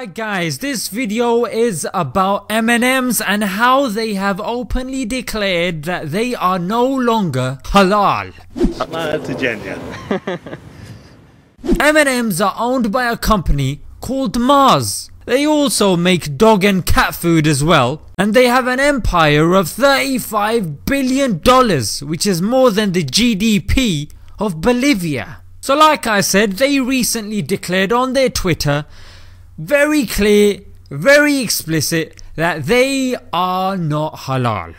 Alright guys, this video is about M&M's and how they have openly declared that they are no longer halal. M&M's are owned by a company called Mars. They also make dog and cat food as well, and they have an empire of $35 billion, which is more than the GDP of Bolivia. So like I said, they recently declared on their Twitter, very clear, very explicit, that they are not halal.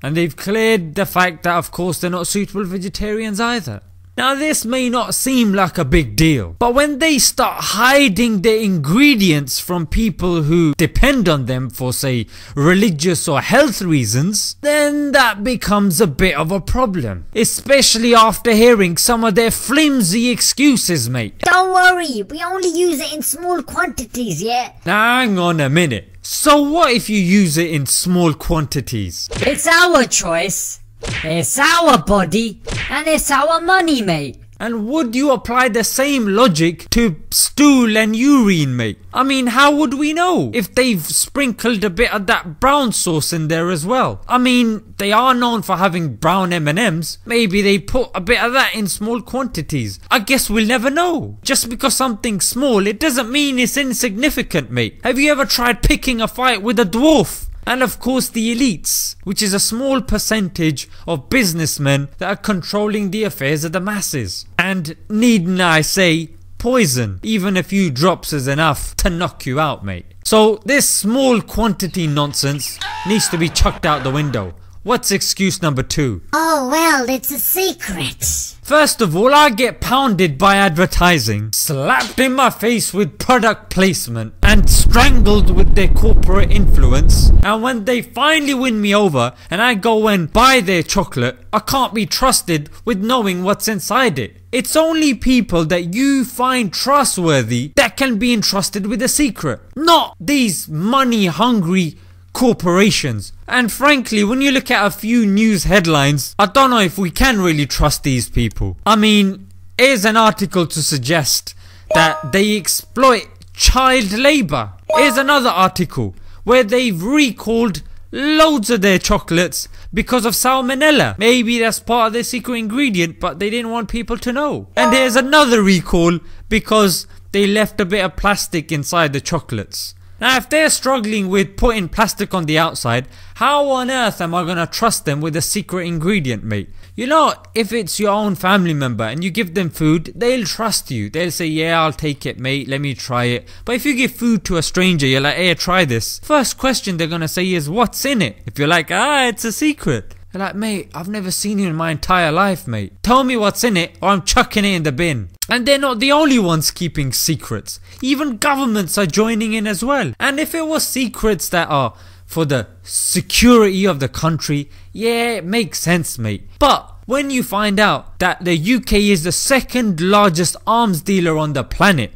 And they've cleared the fact that of course they're not suitable vegetarians either. Now this may not seem like a big deal, but when they start hiding their ingredients from people who depend on them for, say, religious or health reasons, then that becomes a bit of a problem. Especially after hearing some of their flimsy excuses, mate. Don't worry, we only use it in small quantities, yeah? Now hang on a minute. So what if you use it in small quantities? It's our choice. It's our body and it's our money, mate. And would you apply the same logic to stool and urine, mate? I mean, how would we know if they've sprinkled a bit of that brown sauce in there as well? I mean, they are known for having brown M&M's. Maybe they put a bit of that in small quantities. I guess we'll never know. Just because something's small, it doesn't mean it's insignificant, mate. Have you ever tried picking a fight with a dwarf? And of course the elites, which is a small percentage of businessmen that are controlling the affairs of the masses. And needn't I say, poison. Even a few drops is enough to knock you out, mate. So this small quantity nonsense needs to be chucked out the window. What's excuse number two? Oh well, it's a secret. First of all, I get pounded by advertising, slapped in my face with product placement, and strangled with their corporate influence. And when they finally win me over and I go and buy their chocolate, I can't be trusted with knowing what's inside it. It's only people that you find trustworthy that can be entrusted with a secret. Not these money hungry corporations. And frankly, when you look at a few news headlines, I don't know if we can really trust these people. I mean, here's an article to suggest that they exploit child labour. Here's another article where they've recalled loads of their chocolates because of salmonella. Maybe that's part of their secret ingredient, but they didn't want people to know. And here's another recall because they left a bit of plastic inside the chocolates. Now if they're struggling with putting plastic on the outside, how on earth am I gonna trust them with a secret ingredient, mate? You know, if it's your own family member and you give them food, they'll trust you. They'll say, yeah, I'll take it, mate, let me try it. But if you give food to a stranger, you're like, hey, try this. First question they're gonna say is, what's in it? If you're like, ah, it's a secret. They're like, mate, I've never seen you in my entire life, mate. Tell me what's in it or I'm chucking it in the bin. And they're not the only ones keeping secrets. Even governments are joining in as well. And if it was secrets that are for the security of the country, yeah, it makes sense, mate. But when you find out that the UK is the second largest arms dealer on the planet,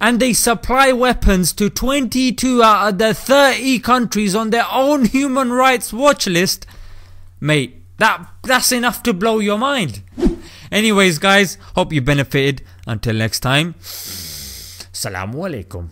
and they supply weapons to 22 out of the 30 countries on their own Human Rights Watch list, mate, that's enough to blow your mind. Anyways guys, hope you benefited. Until next time, Assalamu alaikum.